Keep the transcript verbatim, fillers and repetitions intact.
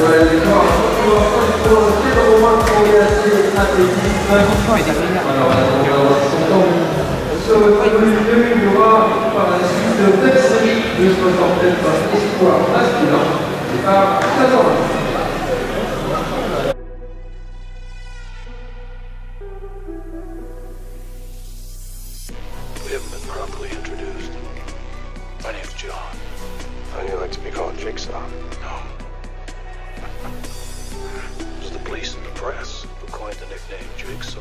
Par la suite de belles séries illustrées par espoir masculin et par Satan. Police and the press who coined the nickname Jigsaw.